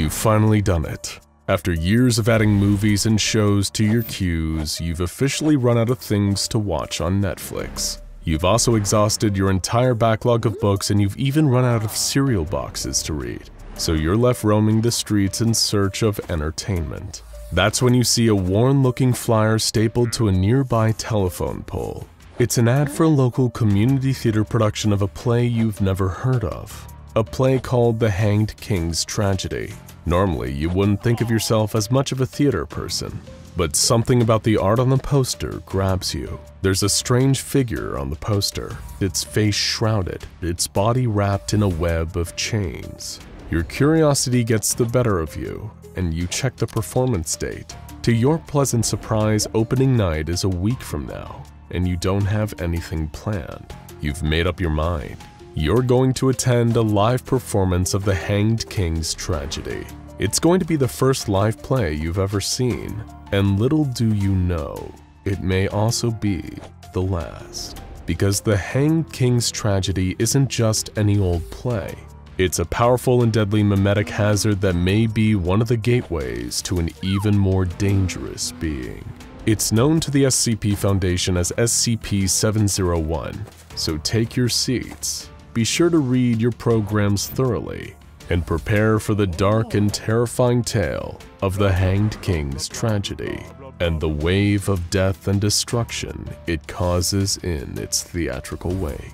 You've finally done it. After years of adding movies and shows to your queues, you've officially run out of things to watch on Netflix. You've also exhausted your entire backlog of books, and you've even run out of cereal boxes to read. So you're left roaming the streets in search of entertainment. That's when you see a worn-looking flyer stapled to a nearby telephone pole. It's an ad for a local community theater production of a play you've never heard of. A play called The Hanged King's Tragedy. Normally, you wouldn't think of yourself as much of a theater person, but something about the art on the poster grabs you. There's a strange figure on the poster, its face shrouded, its body wrapped in a web of chains. Your curiosity gets the better of you, and you check the performance date. To your pleasant surprise, opening night is a week from now, and you don't have anything planned. You've made up your mind. You're going to attend a live performance of The Hanged King's Tragedy. It's going to be the first live play you've ever seen, and little do you know, it may also be the last. Because The Hanged King's Tragedy isn't just any old play. It's a powerful and deadly mimetic hazard that may be one of the gateways to an even more dangerous being. It's known to the SCP Foundation as SCP-701, so take your seats. Be sure to read your programs thoroughly and prepare for the dark and terrifying tale of the Hanged King's Tragedy and the wave of death and destruction it causes in its theatrical wake.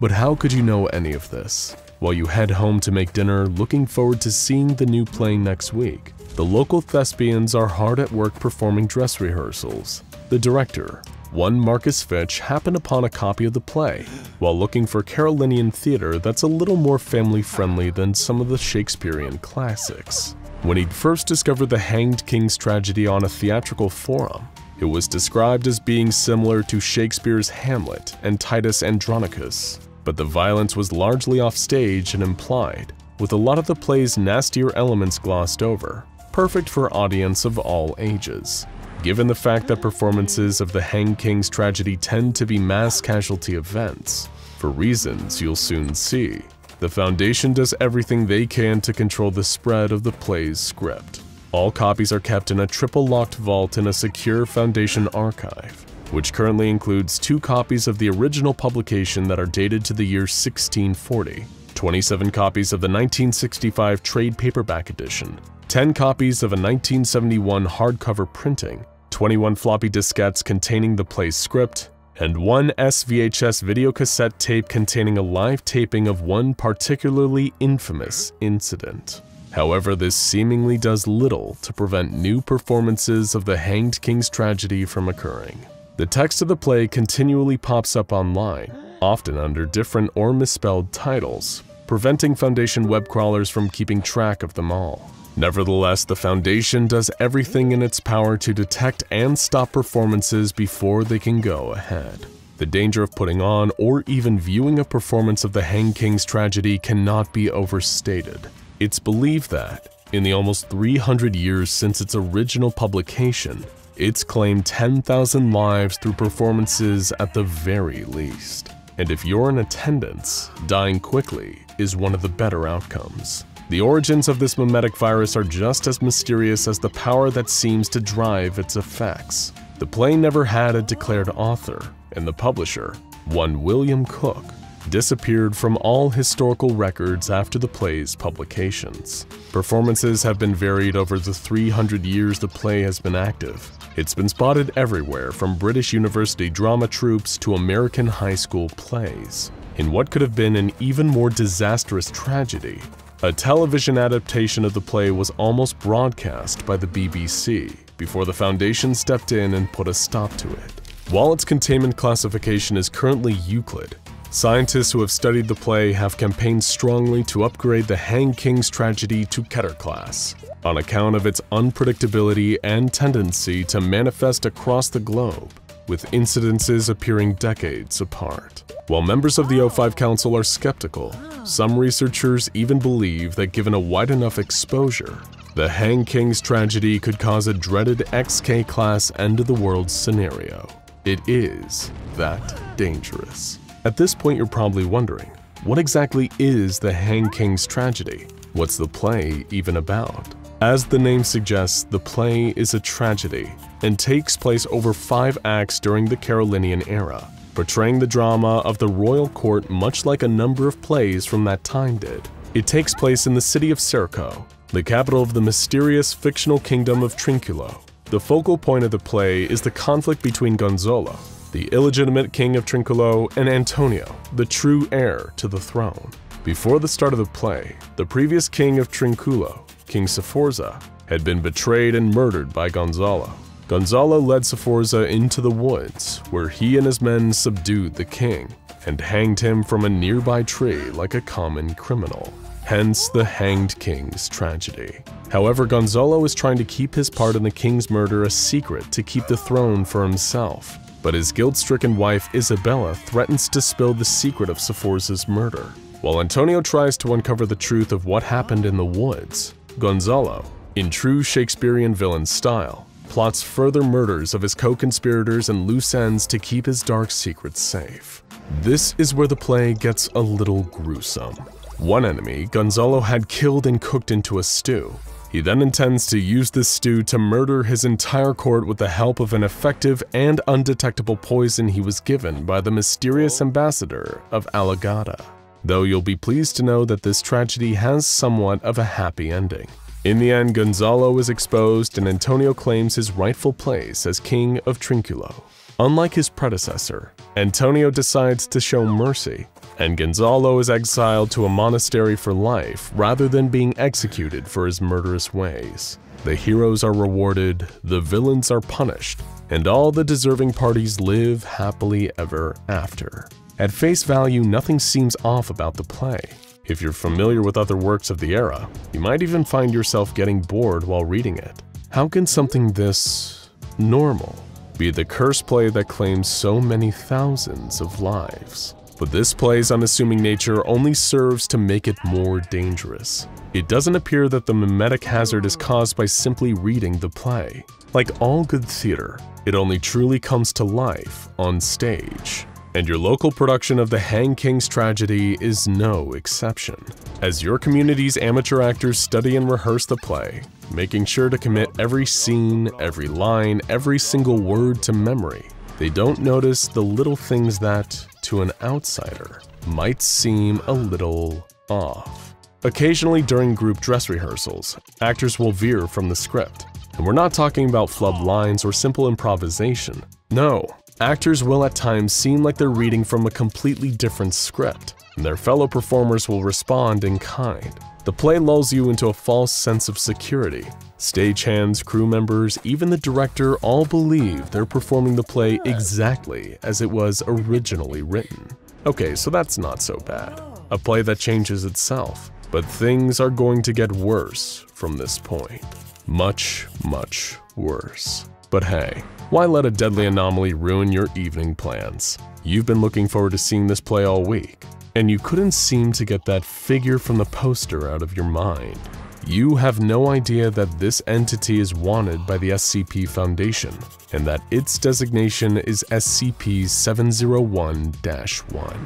But how could you know any of this? While you head home to make dinner, looking forward to seeing the new play next week, the local thespians are hard at work performing dress rehearsals. The director, one Marcus Fitch, happened upon a copy of the play while looking for Carolinian theater that's a little more family-friendly than some of the Shakespearean classics. When he'd first discovered The Hanged King's Tragedy on a theatrical forum, it was described as being similar to Shakespeare's Hamlet and Titus Andronicus. But the violence was largely offstage and implied, with a lot of the play's nastier elements glossed over, perfect for audience of all ages. Given the fact that performances of The Hanged King's Tragedy tend to be mass casualty events, for reasons you'll soon see, the Foundation does everything they can to control the spread of the play's script. All copies are kept in a triple-locked vault in a secure Foundation archive, which currently includes 2 copies of the original publication that are dated to the year 1640, 27 copies of the 1965 trade paperback edition, 10 copies of a 1971 hardcover printing, 21 floppy diskettes containing the play's script, and 1 SVHS videocassette tape containing a live taping of one particularly infamous incident. However, this seemingly does little to prevent new performances of The Hanged King's Tragedy from occurring. The text of the play continually pops up online, often under different or misspelled titles, preventing Foundation web crawlers from keeping track of them all. Nevertheless, the Foundation does everything in its power to detect and stop performances before they can go ahead. The danger of putting on or even viewing a performance of The Hanged King's Tragedy cannot be overstated. It's believed that, in the almost 300 years since its original publication, it's claimed 10,000 lives through performances at the very least. And if you're in attendance, dying quickly is one of the better outcomes. The origins of this mimetic virus are just as mysterious as the power that seems to drive its effects. The play never had a declared author, and the publisher, one William Cook, disappeared from all historical records after the play's publications. Performances have been varied over the 300 years the play has been active. It's been spotted everywhere from British university drama troupes to American high school plays. In what could have been an even more disastrous tragedy, a television adaptation of the play was almost broadcast by the BBC before the Foundation stepped in and put a stop to it. While its containment classification is currently Euclid, scientists who have studied the play have campaigned strongly to upgrade The Hanged King's Tragedy to Keter class, on account of its unpredictability and tendency to manifest across the globe, with incidences appearing decades apart. While members of the O5 Council are skeptical, some researchers even believe that given a wide enough exposure, The Hanged King's Tragedy could cause a dreaded XK-class end-of-the-world scenario. It is that dangerous. At this point, you're probably wondering, what exactly is The Hanged King's Tragedy? What's the play even about? As the name suggests, the play is a tragedy and takes place over 5 acts during the Carolinian era, portraying the drama of the royal court much like a number of plays from that time did. It takes place in the city of Cerco, the capital of the mysterious fictional kingdom of Trinculo. The focal point of the play is the conflict between Gonzalo, the illegitimate king of Trinculo, and Antonio, the true heir to the throne. Before the start of the play, the previous king of Trinculo, King Seforza, had been betrayed and murdered by Gonzalo. Gonzalo led Seforza into the woods, where he and his men subdued the king and hanged him from a nearby tree like a common criminal. Hence the Hanged King's tragedy. However, Gonzalo is trying to keep his part in the king's murder a secret to keep the throne for himself, but his guilt-stricken wife Isabella threatens to spill the secret of Seforza's murder. While Antonio tries to uncover the truth of what happened in the woods, Gonzalo, in true Shakespearean villain style, plots further murders of his co-conspirators and loose ends to keep his dark secrets safe. This is where the play gets a little gruesome. One enemy, Gonzalo had killed and cooked into a stew. He then intends to use this stew to murder his entire court with the help of an effective and undetectable poison he was given by the mysterious ambassador of Alagata. Though you'll be pleased to know that this tragedy has somewhat of a happy ending. In the end, Gonzalo is exposed and Antonio claims his rightful place as king of Trinculo. Unlike his predecessor, Antonio decides to show mercy, and Gonzalo is exiled to a monastery for life rather than being executed for his murderous ways. The heroes are rewarded, the villains are punished, and all the deserving parties live happily ever after. At face value, nothing seems off about the play. If you're familiar with other works of the era, you might even find yourself getting bored while reading it. How can something this normal be the cursed play that claims so many thousands of lives? But this play's unassuming nature only serves to make it more dangerous. It doesn't appear that the mimetic hazard is caused by simply reading the play. Like all good theater, it only truly comes to life on stage. And your local production of The Hanged King's Tragedy is no exception. As your community's amateur actors study and rehearse the play, making sure to commit every scene, every line, every single word to memory, they don't notice the little things that, to an outsider, might seem a little off. Occasionally during group dress rehearsals, actors will veer from the script. And we're not talking about flubbed lines or simple improvisation. No. Actors will at times seem like they're reading from a completely different script, and their fellow performers will respond in kind. The play lulls you into a false sense of security. Stagehands, crew members, even the director all believe they're performing the play exactly as it was originally written. Okay, so that's not so bad. A play that changes itself. But things are going to get worse from this point. Much, much worse. But hey, why let a deadly anomaly ruin your evening plans? You've been looking forward to seeing this play all week, and you couldn't seem to get that figure from the poster out of your mind. You have no idea that this entity is wanted by the SCP Foundation, and that its designation is SCP-701-1.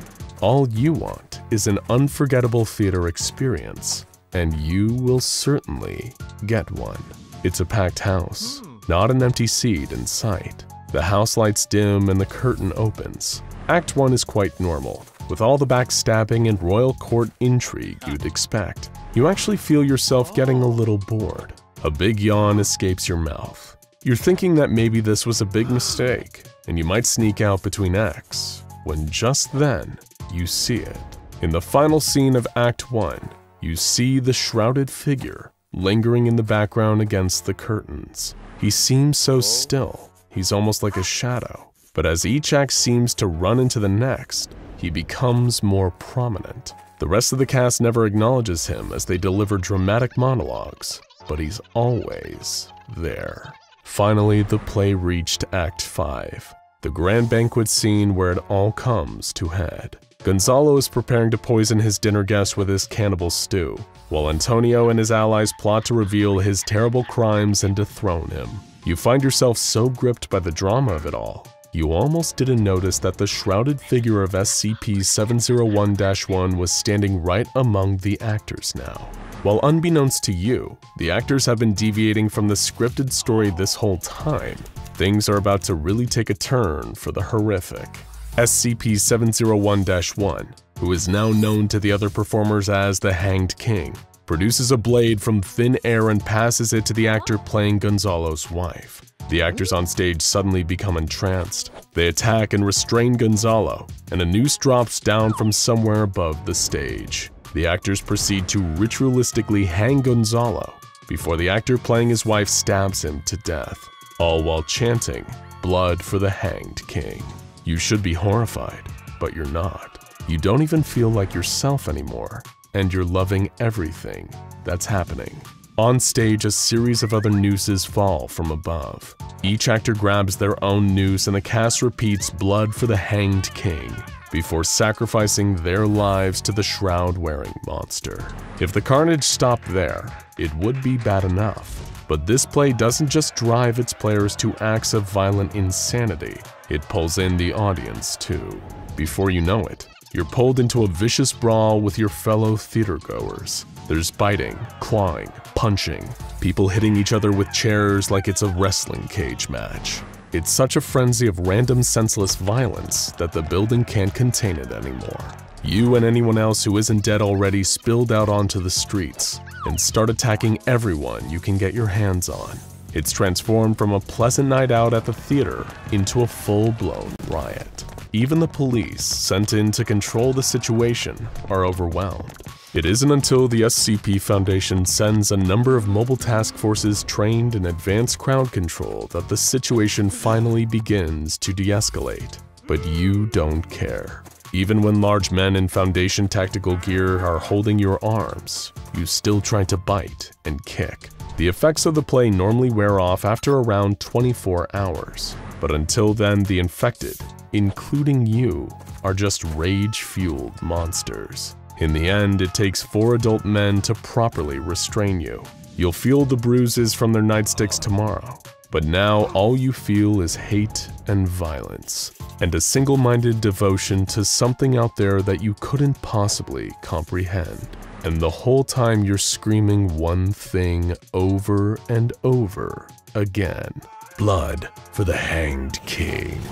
All you want is an unforgettable theater experience, and you will certainly get one. It's a packed house. Not an empty seat in sight. The house lights dim and the curtain opens. Act 1 is quite normal, with all the backstabbing and royal court intrigue you'd expect. You actually feel yourself getting a little bored. A big yawn escapes your mouth. You're thinking that maybe this was a big mistake, and you might sneak out between acts, when just then, you see it. In the final scene of Act 1, you see the shrouded figure lingering in the background against the curtains. He seems so still, he's almost like a shadow, but as each act seems to run into the next, he becomes more prominent. The rest of the cast never acknowledges him as they deliver dramatic monologues, but he's always there. Finally, the play reached Act 5, the grand banquet scene where it all comes to head. Gonzalo is preparing to poison his dinner guest with his cannibal stew, while Antonio and his allies plot to reveal his terrible crimes and dethrone him. You find yourself so gripped by the drama of it all, you almost didn't notice that the shrouded figure of SCP-701-1 was standing right among the actors now. While unbeknownst to you, the actors have been deviating from the scripted story this whole time. Things are about to really take a turn for the horrific. SCP-701-1, who is now known to the other performers as the Hanged King, produces a blade from thin air and passes it to the actor playing Gonzalo's wife. The actors on stage suddenly become entranced. They attack and restrain Gonzalo, and a noose drops down from somewhere above the stage. The actors proceed to ritualistically hang Gonzalo before the actor playing his wife stabs him to death, all while chanting, "Blood for the Hanged King." You should be horrified, but you're not. You don't even feel like yourself anymore, and you're loving everything that's happening. On stage, a series of other nooses fall from above. Each actor grabs their own noose and the cast repeats "Blood for the Hanged King" before sacrificing their lives to the shroud-wearing monster. If the carnage stopped there, it would be bad enough. But this play doesn't just drive its players to acts of violent insanity, it pulls in the audience too. Before you know it, you're pulled into a vicious brawl with your fellow theatergoers. There's biting, clawing, punching, people hitting each other with chairs like it's a wrestling cage match. It's such a frenzy of random senseless violence that the building can't contain it anymore. You and anyone else who isn't dead already spilled out onto the streets and start attacking everyone you can get your hands on. It's transformed from a pleasant night out at the theater into a full-blown riot. Even the police, sent in to control the situation, are overwhelmed. It isn't until the SCP Foundation sends a number of mobile task forces trained in advanced crowd control that the situation finally begins to de-escalate. But you don't care. Even when large men in Foundation tactical gear are holding your arms, you still try to bite and kick. The effects of the play normally wear off after around 24 hours. But until then, the infected, including you, are just rage-fueled monsters. In the end, it takes 4 adult men to properly restrain you. You'll feel the bruises from their nightsticks tomorrow, but now all you feel is hate and violence, and a single-minded devotion to something out there that you couldn't possibly comprehend. And the whole time you're screaming one thing over and over again. Blood for the Hanged King.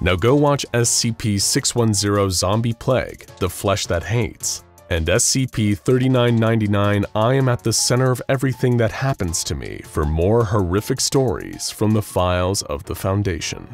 Now go watch SCP-610 Zombie Plague, The Flesh That Hates, and SCP-3999 I Am at the Center of Everything That Happens to Me for more horrific stories from the files of the Foundation.